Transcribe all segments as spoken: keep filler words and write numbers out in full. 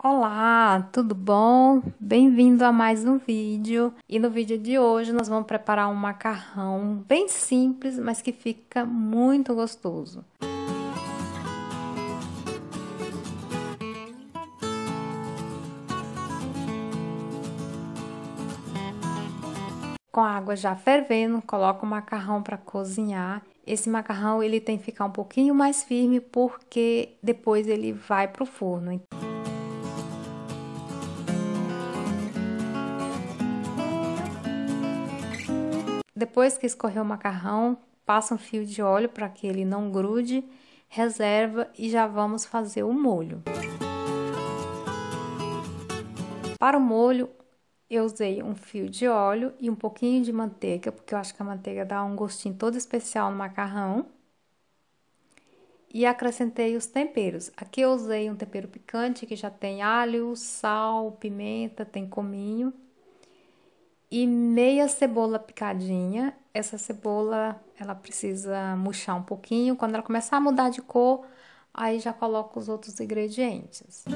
Olá, tudo bom? Bem-vindo a mais um vídeo. E no vídeo de hoje nós vamos preparar um macarrão bem simples, mas que fica muito gostoso. Com a água já fervendo, coloco o macarrão para cozinhar. Esse macarrão ele tem que ficar um pouquinho mais firme porque depois ele vai pro forno. Depois que escorreu o macarrão, passa um fio de óleo para que ele não grude, reserva e já vamos fazer o molho. Para o molho, eu usei um fio de óleo e um pouquinho de manteiga, porque eu acho que a manteiga dá um gostinho todo especial no macarrão. E acrescentei os temperos. Aqui eu usei um tempero picante que já tem alho, sal, pimenta, tem cominho. E meia cebola picadinha. Essa cebola, ela precisa murchar um pouquinho. Quando ela começar a mudar de cor, aí já coloco os outros ingredientes.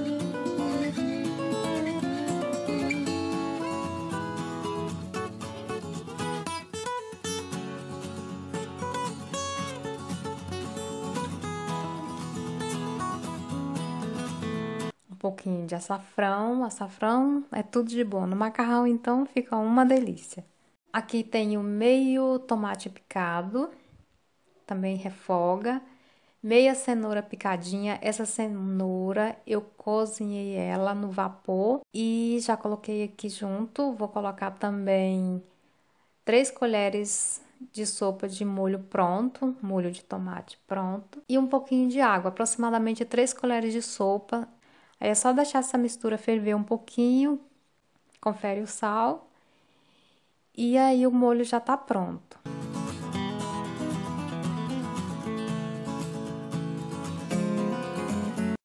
Um pouquinho de açafrão, açafrão é tudo de bom, no macarrão então fica uma delícia. Aqui tenho meio tomate picado, também refoga, meia cenoura picadinha, essa cenoura eu cozinhei ela no vapor e já coloquei aqui junto, vou colocar também três colheres de sopa de molho pronto, molho de tomate pronto e um pouquinho de água, aproximadamente três colheres de sopa. Aí é só deixar essa mistura ferver um pouquinho, confere o sal, e aí o molho já tá pronto.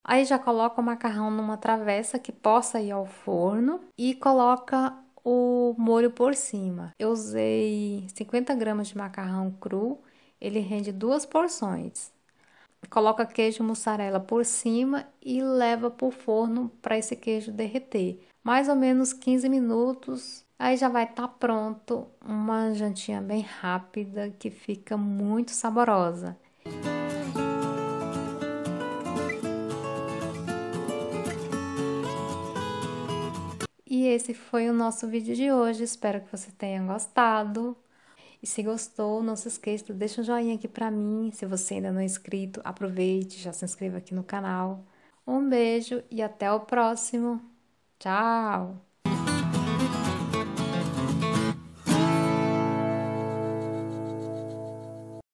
Aí já coloca o macarrão numa travessa que possa ir ao forno e coloca o molho por cima. Eu usei cinquenta gramas de macarrão cru, ele rende duas porções. Coloca queijo mussarela por cima e leva pro forno para esse queijo derreter. Mais ou menos quinze minutos, aí já vai estar pronto uma jantinha bem rápida que fica muito saborosa. E esse foi o nosso vídeo de hoje, espero que você tenha gostado. E se gostou, não se esqueça, deixa um joinha aqui pra mim. Se você ainda não é inscrito, aproveite, já se inscreva aqui no canal. Um beijo e até o próximo. Tchau!